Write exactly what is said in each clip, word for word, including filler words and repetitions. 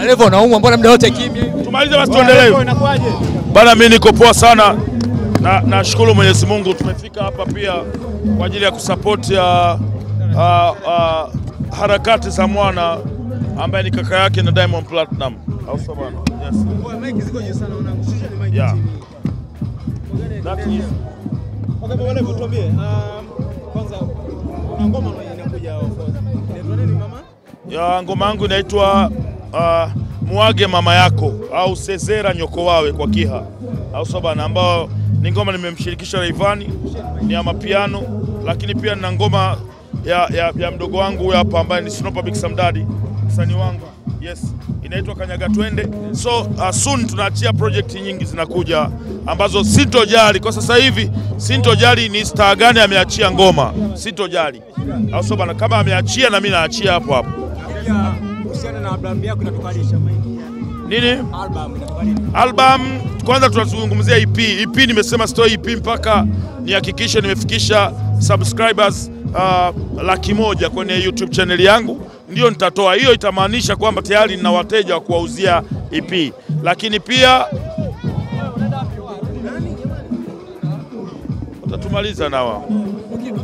Balevo naumwa, mbona muda wote kimya hivi? Tumalize basi tuendelee. Bana mimi niko poa sana. Na nashukuru Mwenyezi Mungu tumefika hapa pia kwa ajili ya kusupport ya uh, uh, harakati za mwana ambaye ni kaka yake na Diamond Platnum. Au sawa bana? Yes. Kwa mic ziko nyingi sana wanangu. Shusha ni mic. Yeah. That is. Okay, Balevo tuambie. Um kwanza una ngoma inakuja hapo. Inaitwa nini mama? Ya ngoma yangu inaitwa Uh, muage mama yako au sezera nyoko wawe kwa Kiha au soba, na ambao ni ngoma nimemshirikisha Raivani ni ya mapiano, lakini pia na ngoma ya, ya, ya mdogo wangu huyu hapa ambaye ni Snopa Big Sam Daddy, msanii wangu. Yes, inaitwa Kanyaga Twende. So uh, soon tunaachia project nyingi zinakuja ambazo sitojali kwa sasa hivi, sitojali ni star gani ameachia ngoma, sitojali au soba, na kama ameachia na mimi naachia hapo hapo. Na album yako inatokalisha nini? Album inatokalisha. Album kwanza tunazungumzia E P. E P nimesema story E P mpaka nihakikishe nimefikisha subscribers uh, laki moja kwenye YouTube channel yangu ndio nitatoa. Hiyo itamaanisha kwamba tayari nina wateja wa kuwauzia E P. Lakini pia utatumaliza na wao.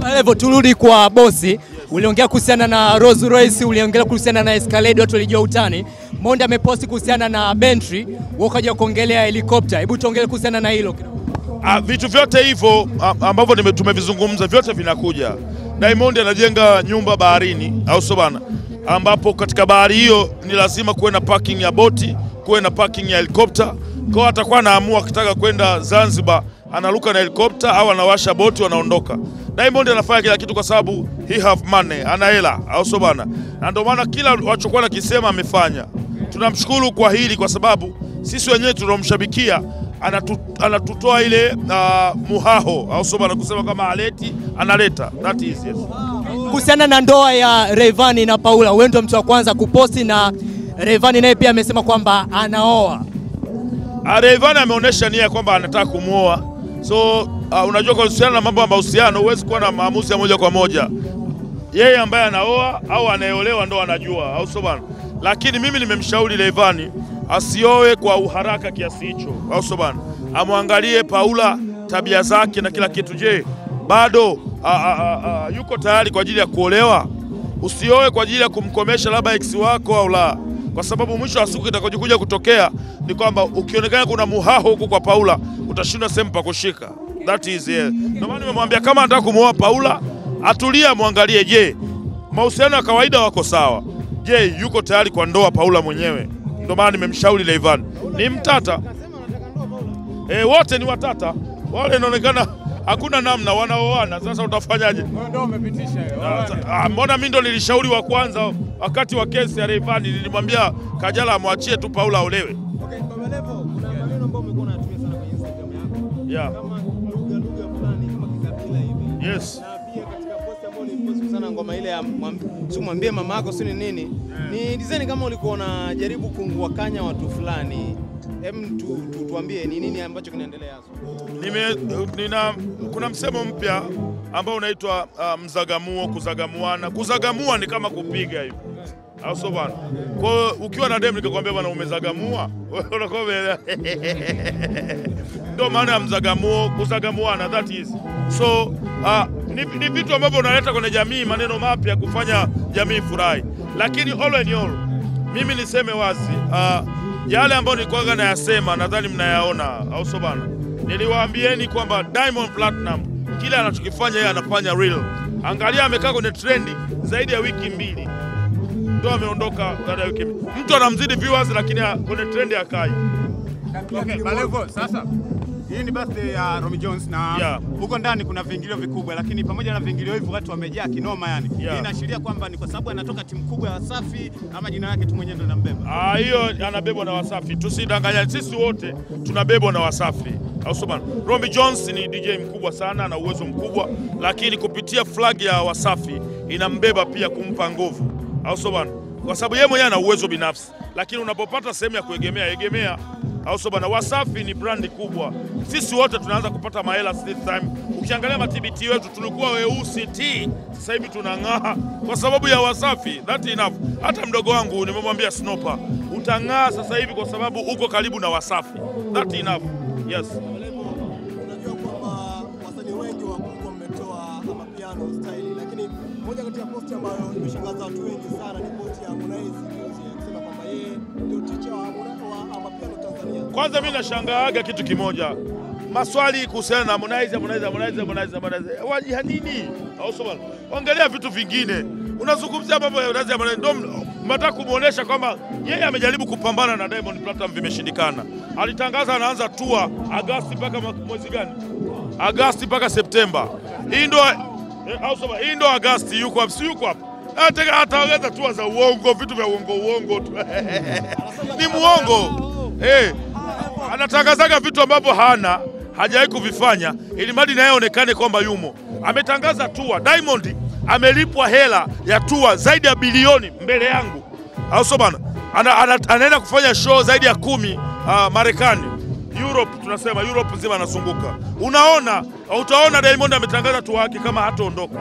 Balevo, turudi kwa bosi. Uliongea kuhusiana na Rose Royce, uliongea kuhusiana na Escalade, watu walijua utani. Monda ameposti kuhusiana na Bentley, wao kaja kuongelea helicopter. Hebu tuongelee kuhusiana na hilo kidogo. Ah, vitu vyote hivyo ambavyo nimetumevizungumza vyote vinakuja. Diamond anajenga nyumba baharini, au sio bana? Ambapo katika bahari hiyo ni lazima kuwe na parking ya boti, kuwe na parking ya helicopter. Kwa atakuwa anaamua kitaka kwenda Zanzibar, analuka na helicopter au anawasha boti wanaondoka. Diamond anafanya kila kitu kwa sababu he have money, ana hela, au sio bana? Na ndio maana kila walichokuwa nakisema amefanya. Tunamshukuru kwa hili kwa sababu sisi wenyewe tunomshabikia, anatu, anatutoa ile uh, muhaho, au sio bana, kusema kama aleti analeta. That is it. Kuhusiana na ndoa ya Rayvanny na Paula, wewe ndio mtu wa kwanza kuposti, na Rayvanny naye pia amesema kwamba anaoa. Rayvanny ameonyesha nia kwamba anataka kumuoa. So Uh, unajua kuhusiana na mambo ya mahusiano huwezi kuwa na maamuzi ya moja kwa moja. Yeye ambaye anaoa au anayeolewa ndo anajua, au sio bana? Lakini mimi nimemshauri Rayvanny asioe kwa uharaka kiasi hicho, au sio bana? Amwangalie Paula, tabia zake na kila kitu. Je, bado a, a, a, a, yuko tayari kwa ajili ya kuolewa? Usioe kwa ajili ya kumkomesha labda ex wako au la. Kwa sababu mwisho wa siku itakayokuja kutokea ni kwamba ukionekana kuna muhaho huko kwa Paula, utashinda sempa kushika. That is yeah. Ndio maana nimemwambia kama anataka kumuoa Paula, atulia muangalie, je, mahusiano ya kawaida wako sawa? Je, yuko tayari kwa ndoa Paula mwenyewe? Ndio maana nimemshauri Rayvanny. Ni mtata. Eh, wote ni watata. Wale inaonekana hakuna namna wanaoana. Sasa utafanyaje? Ndio umepitisha hiyo. Mbona mimi ndo nilishauri wa kwanza wakati wa kesi ya Rayvanny, nilimwambia Kajala amwachie tu Paula olewe. Okay, BABALEVO, kuna maneno ambayo umekuwa unatumia sana kwenye Instagram yako. Yeah. Yes. Sana ngoma ile ya kumwambia mama yako sio nini? Ni design kama ulikuwa unajaribu kuwakanya watu fulani. Hem, tuambie ni nini ambacho kinaendelea hapo? Nime kuna msemo mpya ambao unaitwa mzagamuo, kuzagamuana. Kuzagamua ni kama kupiga hivi. Au sio bana? Kwa hiyo ukiwa na dem nikakwambia bana umezagamua, wewe unakuwa ndio maana ya mzagamuo, kuzagamuana. That is. So ah uh, ni ni vitu ambavyo unaleta kwenye jamii, maneno mapya kufanya jamii furahi. Lakini all in all, mimi niseme wazi, ah uh, yale ambayo nilikuwa na yasema nadhani mnayaona, au sio bana? Niliwaambieni kwamba Diamond Platnum kile anachokifanya yeye anafanya real. Angalia amekaa kwenye trendi zaidi ya wiki mbili. Ndio ameondoka baada ya wiki mbili. Mtu anamzidi viewers lakini kwenye trendi hakai. Okay, Balevo sasa. Hii ni birthday ya Romi Jones na yeah. Huko ndani kuna vingilio vikubwa, lakini pamoja na vingilio hivyo watu wamejaa kinoma yani. Yeah. Hii inaashiria kwamba ni kwa sababu anatoka timu kubwa ya Wasafi ama jina lake tu mwenyewe ndo anambeba. Ah, hiyo anabebwa na Wasafi. Tusidanganyane, sisi wote tunabebwa na Wasafi. Au sio bana? Romi Jones ni D J mkubwa sana na uwezo mkubwa, lakini kupitia flag ya Wasafi inambeba pia kumpa nguvu. Au sio bana? Kwa sababu yeye mwenyewe ana uwezo binafsi, lakini unapopata sehemu ya kuegemea, egemea. Au sio bana? Wasafi ni brandi kubwa. Sisi wote tunaanza kupata mahela this time. Ukiangalia matibiti yetu tulikuwa weusi ti, sasa hivi tunang'aa kwa sababu ya Wasafi. That enough. Hata mdogo wangu nimemwambia Snopa, utangaa sasa hivi kwa sababu uko karibu na Wasafi. That enough. Yes. Unajua kwamba wasanii wengi wakubwa mmetoa kama piano style, lakini moja kati ya post ambayo imeshangaza watu wengi sana ni post ya Harmonize kusema kwamba yeye ndio teacher wa wa piano Tanzania. Kwanza mimi nashangaaga kitu kimoja. Maswali kuhusiana na Harmonize, Harmonize, Harmonize, Harmonize, Harmonize. Waje nini? Hausoma. Ongelea vitu vingine. Unazungumzia mambo ya Harmonize, Harmonize ndio mtaka kumuonesha kwamba yeye amejaribu kupambana na Diamond Platnum vimeshindikana. Alitangaza anaanza tour Agosti mpaka mwezi gani? Agosti mpaka Septemba. Hii ndio au sema hii ndio Agosti yuko hapo, si yuko hapo. Hata ataongeza tour za uongo, vitu vya uongo uongo tu. Ni muongo. Eh. Anatangazaga vitu ambavyo hana, hajawahi kuvifanya ili mradi naye aonekane kwamba yumo. Ametangaza tour Diamond amelipwa hela ya tour zaidi ya bilioni mbele yangu. Au sio bana? Ana, ana, anaenda kufanya show zaidi ya kumi uh, Marekani, Europe, tunasema Europe nzima anazunguka. Unaona, utaona Diamond ametangaza tour yake kama hataondoka.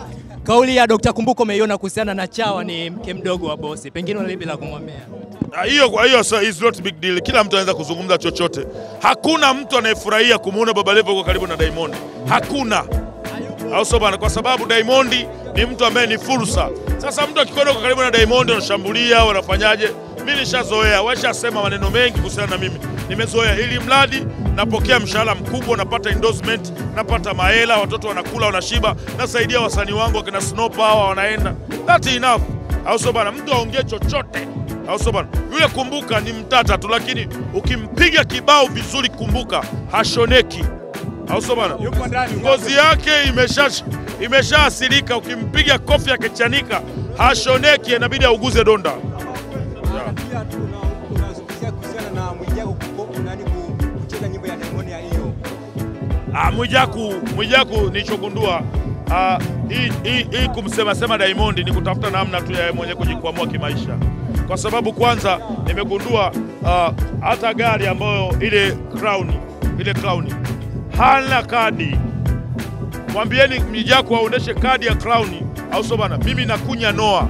Kauli ya Daktari Kumbuko umeiona kuhusiana na Chawa ni mke mdogo wa bosi. Pengine una lipi la kumwambia? Hiyo kwa hiyo so is not big deal. Kila mtu anaweza kuzungumza chochote. Hakuna mtu anayefurahia kumuona BABALEVO kwa karibu na Diamond. Hakuna. Au sio bana? Kwa sababu Diamond ni mtu ambaye ni fursa. Sasa mtu akikoona kwa karibu na Diamond anashambulia, wanafanyaje? Mimi nishazoea, washasema maneno mengi kuhusiana na mimi. Nimezoea hili mradi, napokea mshahara mkubwa, napata endorsement, napata mahela, watoto wanakula, wanashiba, nasaidia wasanii wangu wakina Snopa hawa wanaenda. That enough. Au sio bana? Mtu aongee chochote. Au sio bana? Yule Kumbuka ni mtata tu, lakini ukimpiga kibao vizuri Kumbuka hashoneki. Au sio bana? Yuko ndani. Ngozi yake imeshash imeshaasilika, ukimpiga kofi yake chanika hashoneki, inabidi auguze donda. Pia tunazungumzia kuhusiana na Mwijaku nani kucheza nyimbo ya Diamond ya hiyo. Ah Mwijaku, Mwijaku nilichogundua ah hii hii kumsema sema Diamond ni kutafuta namna tu ya mwenyewe kujikwamua kimaisha. Kwa sababu kwanza nimegundua hata gari ambayo ile crown, ile crown hana kadi. Mwambieni Mwijaku aoneshe kadi ya crown au sio bana? Mimi nakunya noa.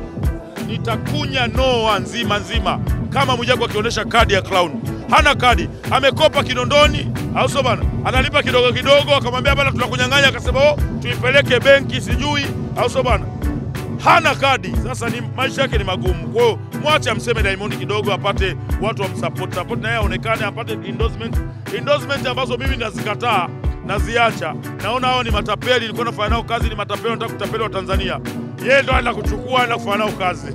Nitakunya noa nzima nzima kama Mwijaku akionyesha kadi ya clown. Hana kadi, amekopa Kinondoni, au sio bana? Analipa kidogo kidogo, akamwambia bana tunakunyang'anya, akasema oh tuipeleke benki sijui, au sio bana? Hana kadi. Sasa ni maisha yake ni magumu. Kwa hiyo mwache amseme Diamond kidogo apate watu wamsupport. Support na yeye aonekane apate endorsement. Endorsement ambazo mimi nazikataa, naziacha. Naona hao ni matapeli, nilikuwa nafanya nao kazi ni matapeli, nataka kutapeli wa Tanzania. Yeye ndo anakuchukua na kufanya nao kazi.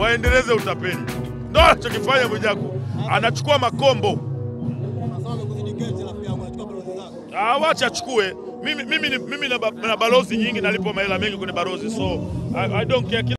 Waendeleze utapeli. Ndio anachokifanya Mwijaku. Anachukua makombo. Ah wacha achukue. Mimi mimi mimi na balozi nyingi nalipo mahela mengi kwenye balozi. So I, I don't care.